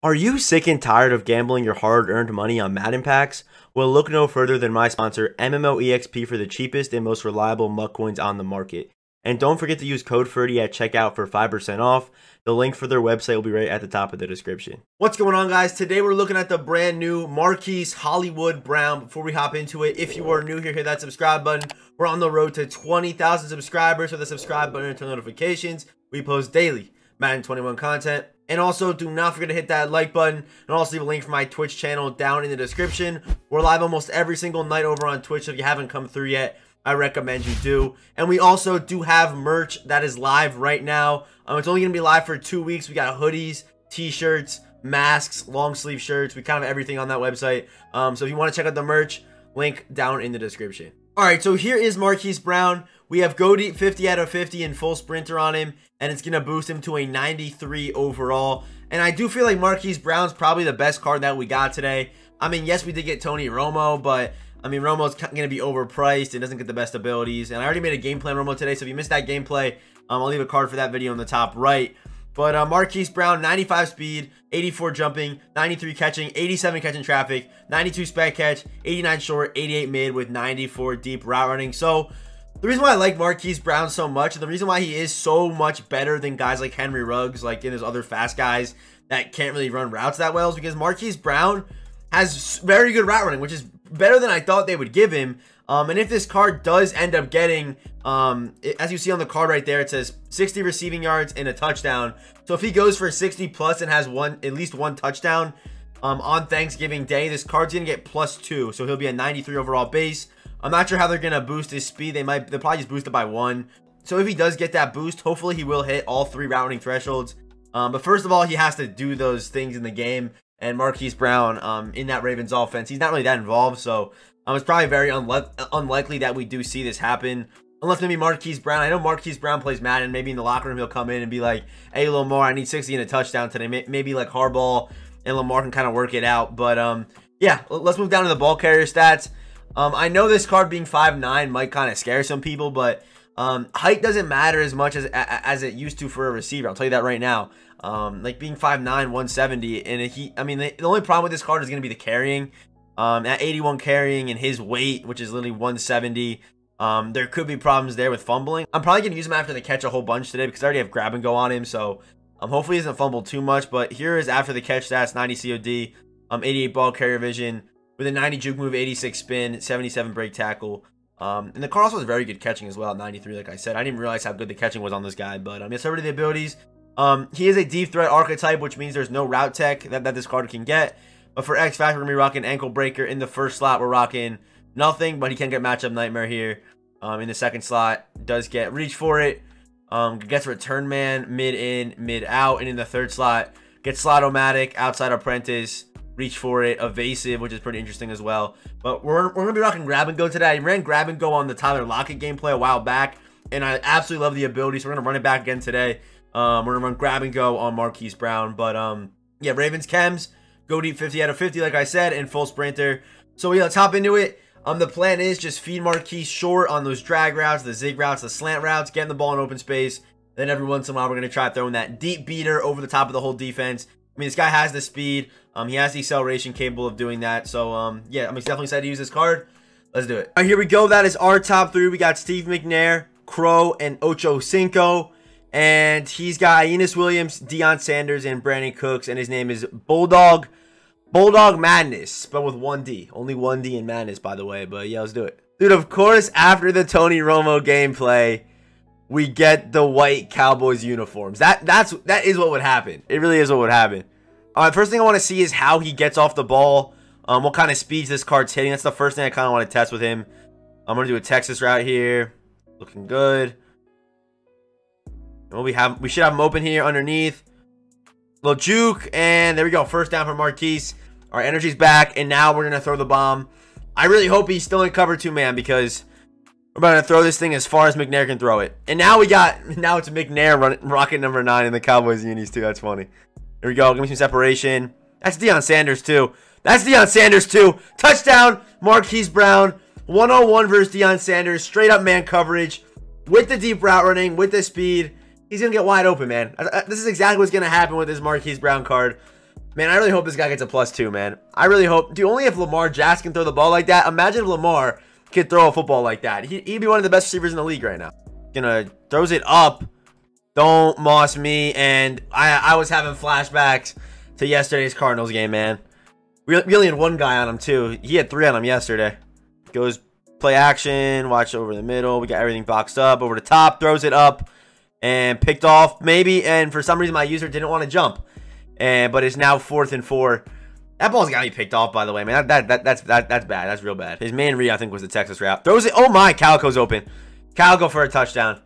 Are you sick and tired of gambling your hard-earned money on Madden packs? Well, look no further than my sponsor, MMOEXP, for the cheapest and most reliable MUC coins on the market. And don't forget to use code Ferdy at checkout for 5% off. The link for their website will be right at the top of the description. What's going on, guys? Today we're looking at the brand new Marquise Hollywood Brown. Before we hop into it, if you are new here, hit that subscribe button. We're on the road to 20,000 subscribers, so the subscribe button and turn notifications. We post daily Madden 21 content. And also, do not forget to hit that like button, and also leave a link for my Twitch channel down in the description. We're live almost every single night over on Twitch, so if you haven't come through yet, I recommend you do. And we also do have merch that is live right now. It's only going to be live for 2 weeks. We got hoodies, t-shirts, masks, long sleeve shirts. We kind of have everything on that website. So if you want to check out the merch, link down in the description. All right, so here is Marquise Brown. We have Go Deep 50 out of 50 and full sprinter on him, and it's going to boost him to a 93 overall. And I do feel like Marquise Brown's probably the best card that we got today. I mean, yes, we did get Tony Romo, but I mean, Romo's going to be overpriced. It doesn't get the best abilities. And I already made a game plan Romo today, so if you missed that gameplay, I'll leave a card for that video in the top right. But Marquise Brown, 95 speed, 84 jumping, 93 catching, 87 catching traffic, 92 spec catch, 89 short, 88 mid with 94 deep route running. So the reason why I like Marquise Brown so much, and the reason why he is so much better than guys like Henry Ruggs, like in his other fast guys that can't really run routes that well, is because Marquise Brown has very good route running, which is better than I thought they would give him. And if this card does end up getting, as you see on the card right there, it says 60 receiving yards and a touchdown. So if he goes for 60 plus and has at least one touchdown on Thanksgiving Day, this card's going to get +2. So he'll be a 93 overall base. I'm not sure how they're going to boost his speed. They'll probably just boost it by 1. So if he does get that boost, hopefully he will hit all 3 route running thresholds. But first of all, he has to do those things in the game. And Marquise Brown, in that Ravens offense, he's not really that involved. So it's probably very unlikely that we do see this happen. Unless maybe Marquise Brown, I know Marquise Brown plays Madden. Maybe in the locker room he'll come in and be like, hey, Lamar, I need 60 and a touchdown today. Maybe like Harbaugh and Lamar can kind of work it out. But yeah, let's move down to the ball carrier stats. I know this card being 5'9 might kind of scare some people, but height doesn't matter as much as it used to for a receiver. I'll tell you that right now. Like being 5'9", 170, and the only problem with this card is going to be the carrying. At 81 carrying and his weight, which is literally 170, there could be problems there with fumbling. I'm probably going to use him after the catch a whole bunch today because I already have grab and go on him, so hopefully he doesn't fumble too much. But here is after the catch stats: 90 COD, 88 ball carrier vision, with a 90 juke move, 86 spin, 77 break tackle. And the card also has very good catching as well at 93, like I said. I didn't realize how good the catching was on this guy, but it's over to the abilities. He is a deep threat archetype, which means there's no route tech that this card can get. But for X Factor, we're going to be rocking Ankle Breaker. In the first slot, we're rocking nothing, but he can get Matchup Nightmare here. In the second slot, does get Reach for it. Gets Return Man, mid in, mid out. And in the third slot, gets Slot-O-Matic, Outside Apprentice, Reach for it, Evasive, which is pretty interesting as well. But we're gonna be rocking grab and go today. I ran grab and go on the Tyler Lockett gameplay a while back, and I absolutely love the ability, so we're gonna run it back again today. We're gonna run grab and go on Marquise Brown. But yeah, Ravens chems, go deep 50 out of 50 like I said, and full sprinter. So yeah, let's hop into it. The plan is just feed Marquise short on those drag routes, the zig routes, the slant routes, getting the ball in open space. Then every once in a while we're gonna try throwing that deep beater over the top of the whole defense. I mean, this guy has the speed. He has the acceleration capable of doing that. So, yeah, I'm definitely excited to use this card. Let's do it. All right, here we go. That is our top 3. We got Steve McNair, Crow, and Ocho Cinco. And he's got Enos Williams, Deion Sanders, and Brandon Cooks. And his name is Bulldog Madness, but with 1D. Only 1D in Madness, by the way. But, yeah, let's do it. Dude, of course, after the Tony Romo gameplay, we get the white Cowboys uniforms. That is what would happen. It really is what would happen. All right, first thing I want to see is how he gets off the ball, what kind of speeds this card's hitting. That's the first thing I kind of want to test with him. I'm going to do a Texas route here. Looking good. Well, we should have him open here underneath. Little juke, and there we go. First down for Marquise. Our energy's back, and now we're going to throw the bomb. I really hope he's still in cover 2 man, because we're about to throw this thing as far as McNair can throw it. And now it's McNair rocket number 9 in the Cowboys unis too. That's funny. Here we go. Give me some separation. That's Deion Sanders too. That's Deion Sanders too. Touchdown, Marquise Brown. 101 versus Deion Sanders. Straight up man coverage with the deep route running, with the speed. He's gonna get wide open, man. This is exactly what's gonna happen with this Marquise Brown card. Man, I really hope this guy gets a +2, man. I really hope. Dude, only if Lamar Jackson can throw the ball like that. Imagine if Lamar could throw a football like that. He'd be one of the best receivers in the league right now. Gonna throws it up. Don't moss me. And I was having flashbacks to yesterday's Cardinals game, man. We only had one guy on him, too. He had 3 on him yesterday. Goes play action. Watch over the middle. We got everything boxed up. Over the top. Throws it up. And picked off, maybe. And for some reason, my user didn't want to jump. But it's now 4th and 4. That ball's got to be picked off, by the way, man. That's bad. That's real bad. His main read, I think, was the Texas route. Throws it. Oh, my. Calico's open. Calico for a touchdown.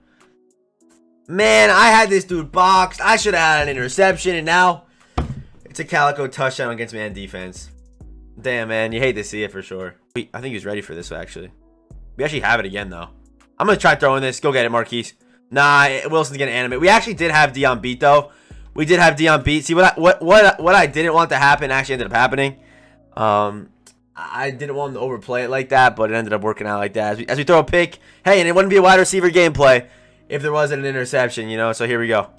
Man, I had this dude boxed. I should have had an interception. And now it's a Calico touchdown against man defense. Damn, man. You hate to see it for sure. Wait, I think he's ready for this, actually. We actually have it again, though. I'm going to try throwing this. Go get it, Marquise. Nah, Wilson's going to animate. We actually did have Deion beat, though. We did have Deion beat. See, what I didn't want to happen actually ended up happening. I didn't want him to overplay it like that, but it ended up working out like that. As we throw a pick, hey, and it wouldn't be a wide receiver gameplay if there wasn't an interception, you know? So here we go.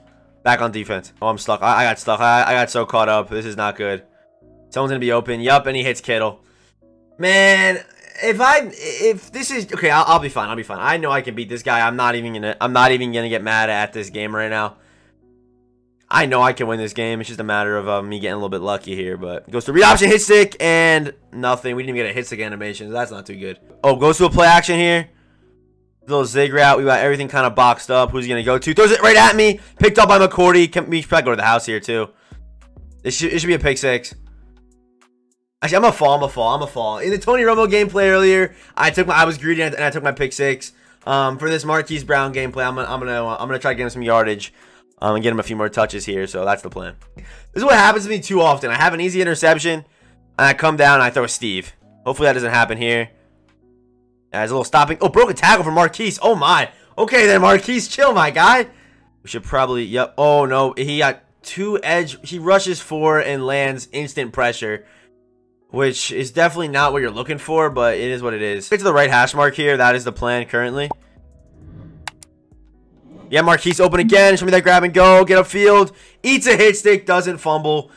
Back on defense. Oh, I'm stuck. I got stuck. I got so caught up. This is not good. Someone's going to be open. Yup, and he hits Kittle. Man, if this is... Okay, I'll be fine. I'll be fine. I know I can beat this guy. I'm not even going to get mad at this game right now. I know I can win this game. It's just a matter of me getting a little bit lucky here. But goes to read option, hit stick, and nothing. We didn't even get a hit stick animation, so that's not too good. Oh, goes to a play action here. Little zig route. We got everything kind of boxed up. Who's he going to go to? Throws it right at me. Picked up by McCordy. We should probably go to the house here, too. It should be a pick six. Actually, I'm a fall. In the Tony Romo gameplay earlier, I was greedy, and I took my pick six. For this Marquise Brown gameplay, I'm gonna try to get him some yardage. And get him a few more touches here, so that's the plan. This is what happens to me too often. I have an easy interception, and I come down and I throw a Steve. Hopefully that doesn't happen here. There's a little stopping. Oh, broken tackle for Marquise. Oh, my. Okay, then, Marquise, chill, my guy. We should probably, yep. Oh, no, he got two edge. He rushes for and lands instant pressure, which is definitely not what you're looking for, but it is what it is. Get to the right hash mark here. That is the plan currently. Yeah, Marquise open again. Show me that grab and go. Get upfield. Eats a hit stick. Doesn't fumble,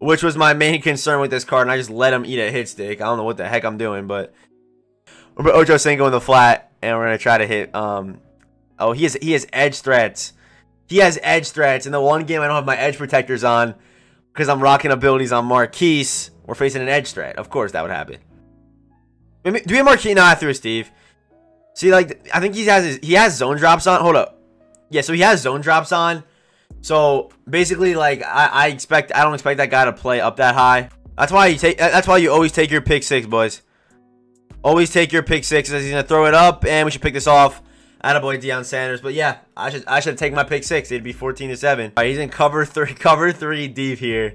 which was my main concern with this card. And I just let him eat a hit stick. I don't know what the heck I'm doing, but we're going Ocho Cinco in the flat. And we're going to try to hit. Oh, he has edge threats. He has edge threats. In the one game I don't have my edge protectors on because I'm rocking abilities on Marquise. We're facing an edge threat. Of course that would happen. Do we have Marquise? No, I threw a Steve. See, like, I think he has zone drops on. Hold up. Yeah, so he has zone drops on. So basically, like, I don't expect that guy to play up that high. That's why you always take your pick six, boys. Always take your pick six. He's gonna throw it up, and we should pick this off. Attaboy, Deion Sanders. But yeah, I should take my pick six. It'd be 14-7. All right, he's in cover three deep here.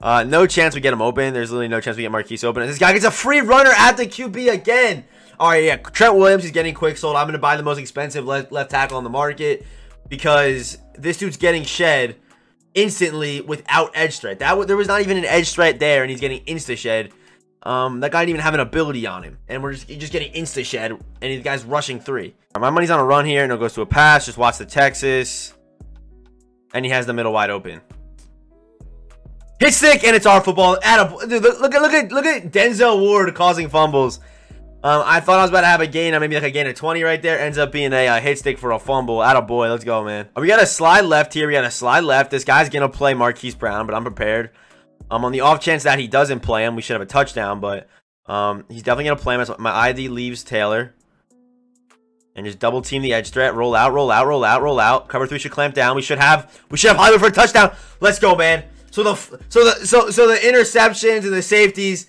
No chance we get him open. There's literally no chance we get Marquise open. And this guy gets a free runner at the QB again. All right, yeah, Trent Williams is getting quick sold. I'm gonna buy the most expensive left tackle on the market, because this dude's getting shed instantly without edge threat. There was not even an edge threat there, and he's getting insta shed. That guy didn't even have an ability on him, and he's just getting insta shed, and the guy's rushing three. Right, my money's on a run here, and it goes to a pass. Just watch the Texas, and he has the middle wide open. Hit stick, and it's our football. Dude, look at Denzel Ward causing fumbles. I thought I was about to have a gain, maybe like a gain of 20 right there. Ends up being a hit stick for a fumble. Attaboy, let's go, man. We got a slide left here. We got a slide left. This guy's going to play Marquise Brown, but I'm prepared. On the off chance that he doesn't play him, we should have a touchdown, but he's definitely going to play him. So my ID leaves Taylor. And just double team the edge threat. Roll out, roll out, roll out, roll out. Cover three should clamp down. We should have Hollywood for a touchdown. Let's go, man. So the interceptions and the safeties,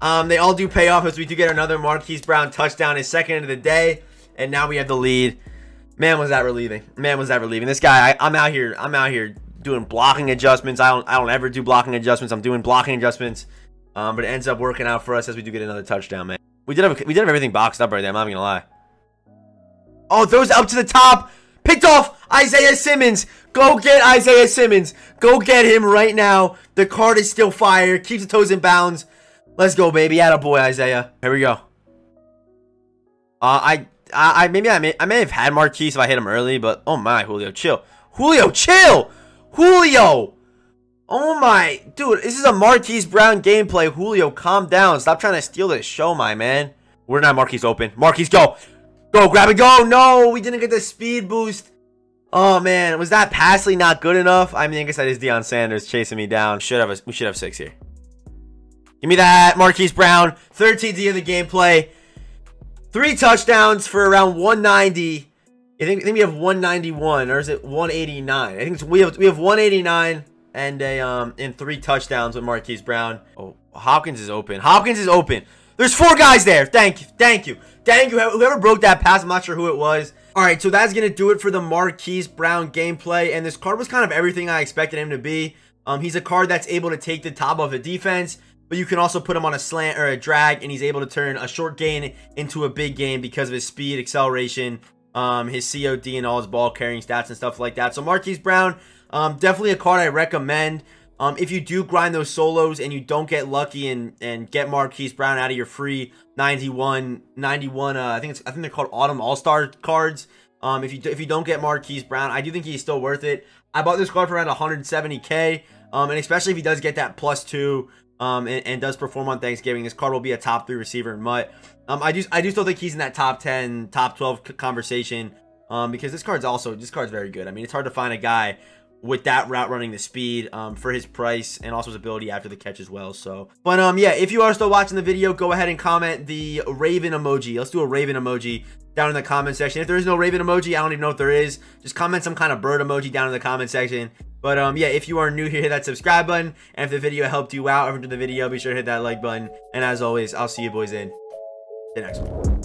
they all do pay off, as we do get another Marquise Brown touchdown, his second of the day, and now we have the lead. Man, was that relieving. Man, was that relieving. This guy, I'm out here doing blocking adjustments. I don't ever do blocking adjustments. I'm doing blocking adjustments, but it ends up working out for us as we do get another touchdown, man. We did have everything boxed up right there. I'm not gonna lie. Oh, throws up to the top, picked off. Isaiah Simmons. Go get Isaiah Simmons. Go get him right now. The card is still fire. Keeps the toes in bounds. Let's go, baby. Attaboy, Isaiah. Here we go. I may have had Marquise if I hit him early, but oh my, Julio, chill. Julio, chill. Julio. Oh my, dude, this is a Marquise Brown gameplay. Julio, calm down. Stop trying to steal this show, my man. We're not Marquise open. Marquise, go. Go, grab it, go. No, we didn't get the speed boost. Oh man, was that Passley not good enough? I mean, I guess that is Deion Sanders chasing me down. We should have six here. Give me that, Marquise Brown. 13th of the gameplay. 3 touchdowns for around 190. I think we have 191, or is it 189? I think we have 189 and in 3 touchdowns with Marquise Brown. Oh, Hopkins is open. Hopkins is open. There's 4 guys there. Thank you. Whoever broke that pass, I'm not sure who it was. All right, so that's gonna do it for the Marquise Brown gameplay, and this card was kind of everything I expected him to be. He's a card that's able to take the top of the defense, but you can also put him on a slant or a drag, and he's able to turn a short gain into a big gain because of his speed, acceleration, his COD, and all his ball carrying stats and stuff like that. So Marquise Brown, definitely a card I recommend. If you do grind those solos and you don't get lucky and get Marquise Brown out of your free 91, I think they're called Autumn All-Star cards. If you don't get Marquise Brown, I do think he's still worth it. I bought this card for around 170K, and especially if he does get that +2. And does perform on Thanksgiving, this card will be a top 3 receiver in Mutt. I do still think he's in that top 10, top 12 conversation, because this card's very good. I mean, it's hard to find a guy with that route running, the speed, for his price, and also his ability after the catch as well. So, but yeah, if you are still watching the video, go ahead and comment the Raven emoji. Let's do a Raven emoji down in the comment section. If there is no Raven emoji, I don't even know if there is. Just comment some kind of bird emoji down in the comment section. But yeah, if you are new here, hit that subscribe button. And if the video helped you out, or if you enjoyed the video, be sure to hit that like button. And as always, I'll see you boys in the next one.